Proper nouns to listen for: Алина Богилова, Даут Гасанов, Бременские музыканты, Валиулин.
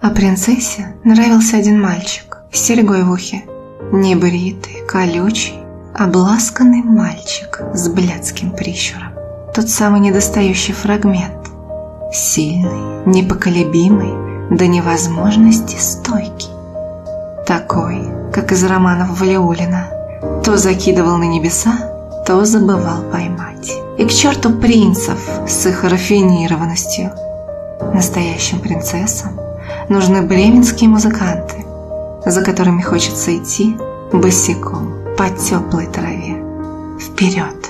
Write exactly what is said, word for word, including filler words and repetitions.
А принцессе нравился один мальчик с серьгой в ухе. Небритый, колючий, обласканный мальчик с блядским прищуром. Тот самый недостающий фрагмент. Сильный, непоколебимый, до невозможности стойкий. Такой, как из романов Валиулина. То закидывал на небеса, то забывал поймать. И к черту принцев с их рафинированностью. Настоящим принцессам нужны бременские музыканты, за которыми хочется идти босиком по теплой траве. Вперед!